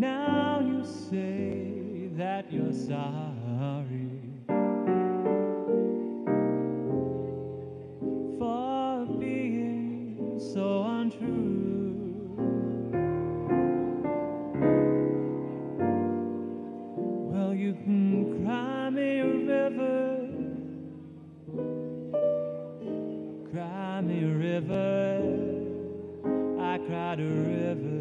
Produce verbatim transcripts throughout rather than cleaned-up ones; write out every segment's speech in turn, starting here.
Now you say that you're sorry for being so untrue. Well, you can cry me a river, cry me a river. I cried a river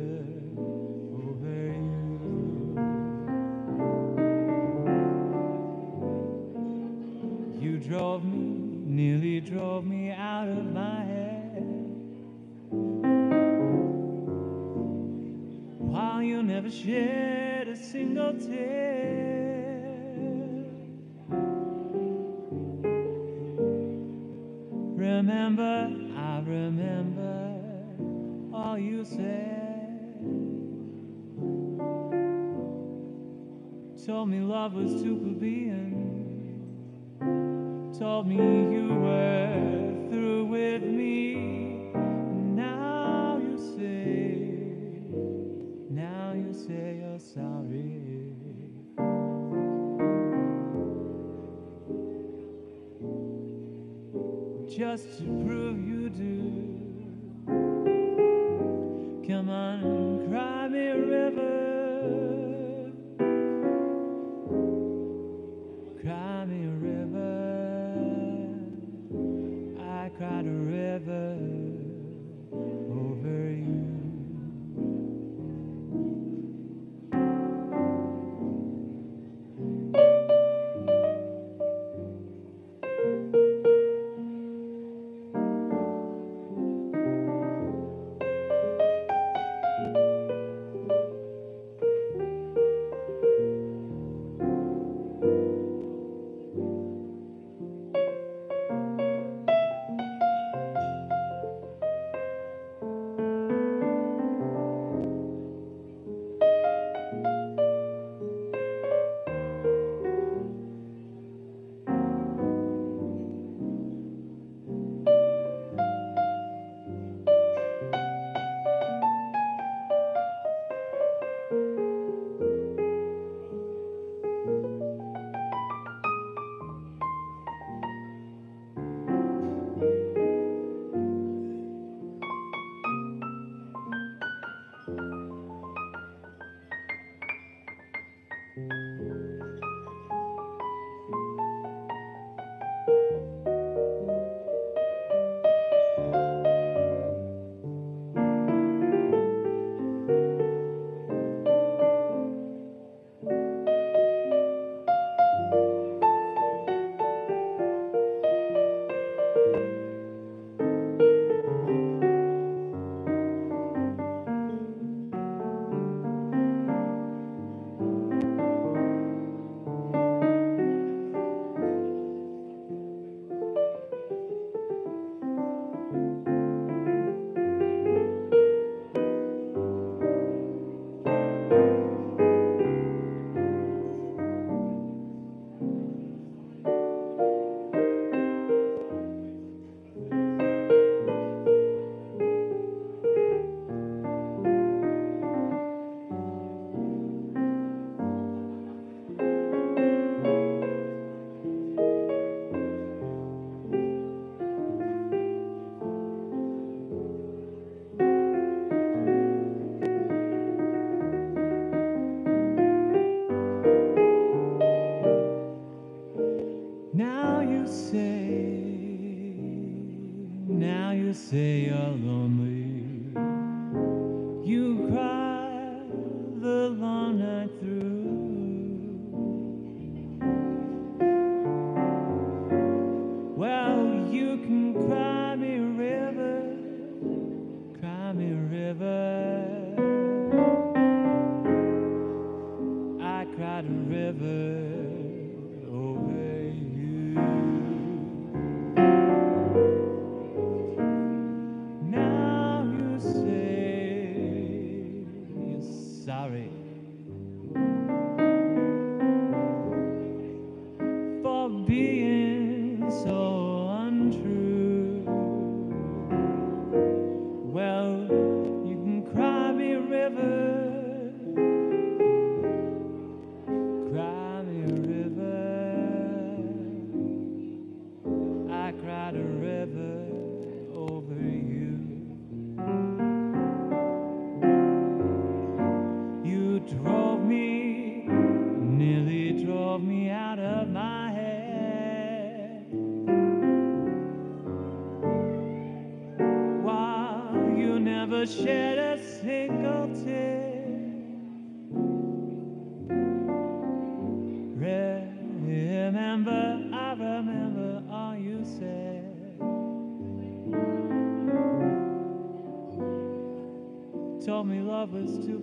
drove me, nearly drove me out of my head. While you never shed a single tear. Remember, I remember all you said. Told me love was too plebeian. Told me you were through with me. Now you say, now you say you're sorry. Just to prove you do. Come on and cry me a river. Cry me a river. I cried a river over you. Now you say you're lonely. You cry the long night through. Well, you can cry me a river, cry me a river. I cried a river over you. Sorry for being so untrue. Well, you can cry me a river.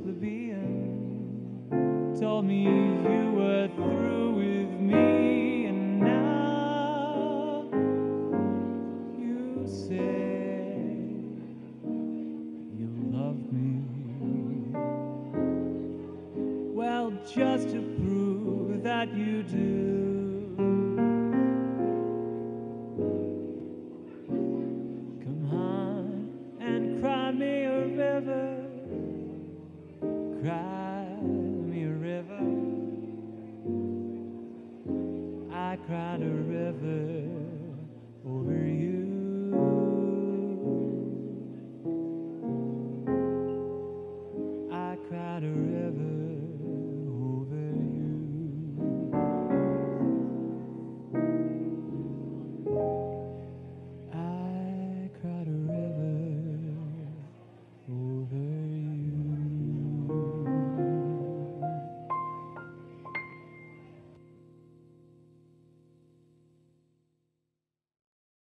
plebeian told me you were through with me, and now you say you love me. Well, just to prove that you do, cry me a river, cry.